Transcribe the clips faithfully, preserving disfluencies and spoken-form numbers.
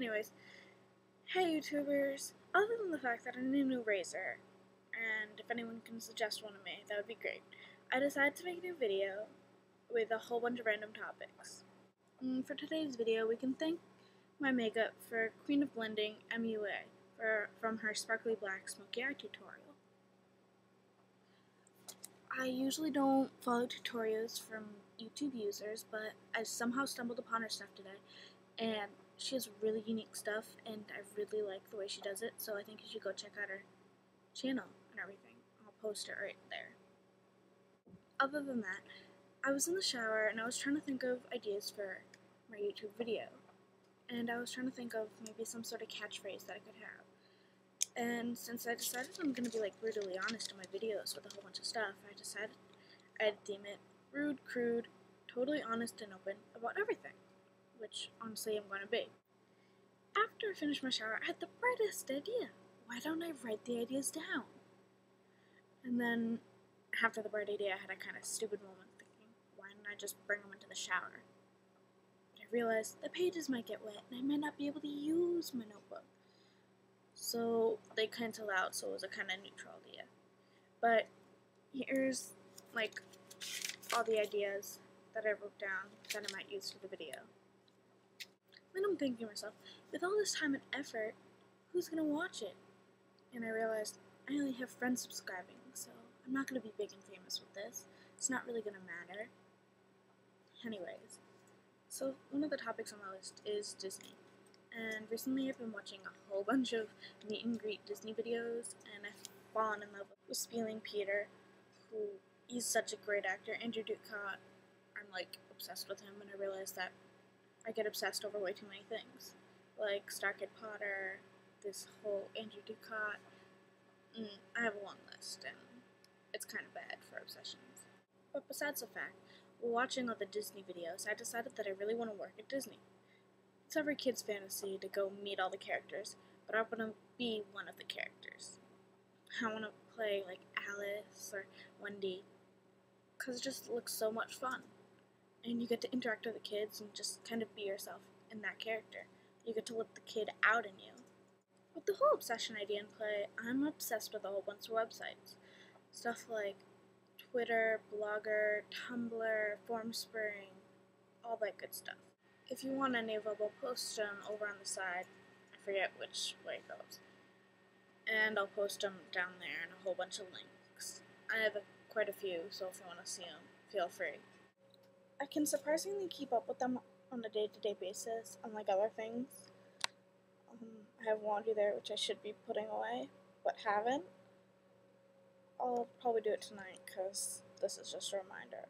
Anyways, hey YouTubers, other than the fact that I need a new razor, and if anyone can suggest one to me, that would be great, I decided to make a new video with a whole bunch of random topics. And for today's video, we can thank my makeup for Queen of Blending M U A for, from her Sparkly Black Smoky Eye tutorial. I usually don't follow tutorials from YouTube users, but I somehow stumbled upon her stuff today, and she has really unique stuff, and I really like the way she does it, so I think you should go check out her channel and everything. I'll post it right there. Other than that, I was in the shower, and I was trying to think of ideas for my YouTube video, and I was trying to think of maybe some sort of catchphrase that I could have. And since I decided I'm going to be, like, brutally honest in my videos with a whole bunch of stuff, I decided I'd theme it rude, crude, totally honest and open about everything, which, honestly, I'm going to be. After I finished my shower, I had the brightest idea. Why don't I write the ideas down? And then, after the bright idea, I had a kind of stupid moment thinking, why didn't I just bring them into the shower? But I realized the pages might get wet, and I might not be able to use my notebook. So they cancel out, so it was a kind of neutral idea. But here's, like, all the ideas that I wrote down that I might use for the video. Then I'm thinking to myself, with all this time and effort, who's going to watch it? And I realized I only have friends subscribing, so I'm not going to be big and famous with this. It's not really going to matter. Anyways, so one of the topics on my list is Disney. And recently I've been watching a whole bunch of meet and greet Disney videos, and I've fallen in love with Spieling Peter, who he's such a great actor. Andrew Ducat, I'm like obsessed with him, and I realized that I get obsessed over way too many things. Like Star Kid Potter, this whole Andrew Ducat, mm, I have a long list, and it's kind of bad for obsessions. But besides the fact, watching all the Disney videos, I decided that I really want to work at Disney. It's every kid's fantasy to go meet all the characters, but I want to be one of the characters. I want to play, like, Alice or Wendy, because it just looks so much fun. And you get to interact with the kids and just kind of be yourself in that character. You get to let the kid out in you. With the whole obsession idea in play, I'm obsessed with a whole bunch of websites. Stuff like Twitter, Blogger, Tumblr, Formspring, all that good stuff. If you want any of them, I'll post them over on the side. I forget which way it goes. And I'll post them down there and a whole bunch of links. I have a, quite a few, so if you want to see them, feel free. I can surprisingly keep up with them on a day-to-day basis, unlike other things. Um, I have laundry there, which I should be putting away, but haven't. I'll probably do it tonight, because this is just a reminder.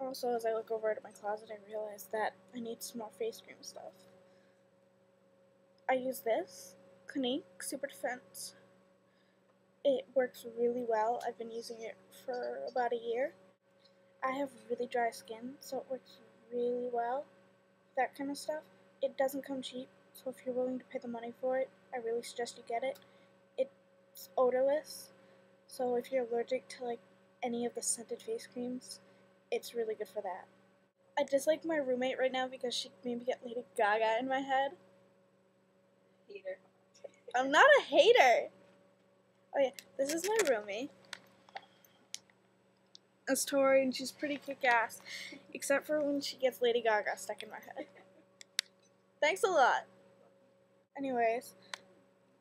Also, as I look over at my closet, I realize that I need some more face cream stuff. I use this, Clinique Super Defense. It works really well. I've been using it for about a year. I have really dry skin, so it works really well. That kind of stuff. It doesn't come cheap, so if you're willing to pay the money for it, I really suggest you get it. It's odorless, so if you're allergic to, like, any of the scented face creams, it's really good for that. I dislike my roommate right now because she made me get Lady Gaga in my head. Hater. I'm not a hater! Oh yeah, this is my roomie. It's Tori, and she's pretty kick-ass. Except for when she gets Lady Gaga stuck in my head. Thanks a lot! Anyways,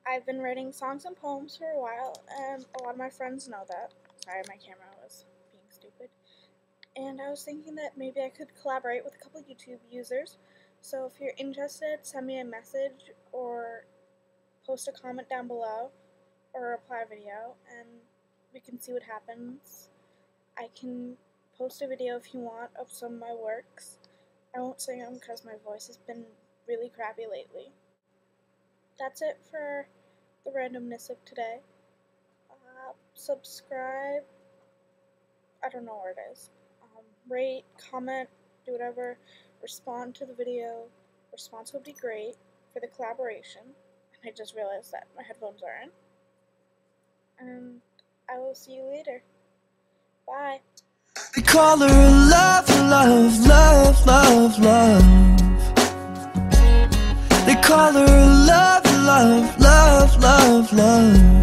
I've been writing songs and poems for a while, and a lot of my friends know that. Sorry, my camera was being stupid. And I was thinking that maybe I could collaborate with a couple YouTube users. So if you're interested, send me a message or post a comment down below or a reply video, and we can see what happens. I can post a video if you want of some of my works. I won't sing them because my voice has been really crappy lately. That's it for the randomness of today. Uh, subscribe. I don't know where it is. Rate, comment, do whatever, respond to the video. Response would be great for the collaboration. And I just realized that my headphones are in. And I will see you later. Bye. They call her a love, love, love, love, love. They color of love, love, love, love, love.